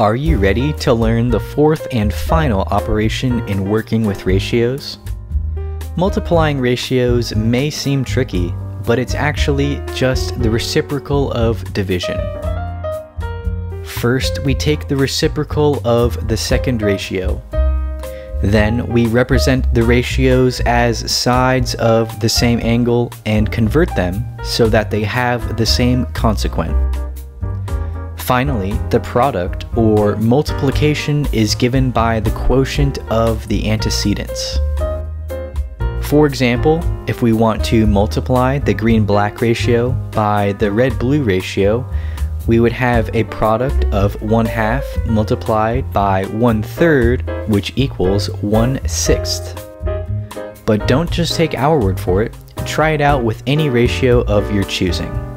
Are you ready to learn the fourth and final operation in working with ratios? Multiplying ratios may seem tricky, but it's actually just the reciprocal of division. First, we take the reciprocal of the second ratio. Then we represent the ratios as sides of the same angle and convert them so that they have the same consequent. Finally, the product, or multiplication, is given by the quotient of the antecedents. For example, if we want to multiply the green-black ratio by the red-blue ratio, we would have a product of 1/2 multiplied by 1/3, which equals 1/6. But don't just take our word for it, try it out with any ratio of your choosing.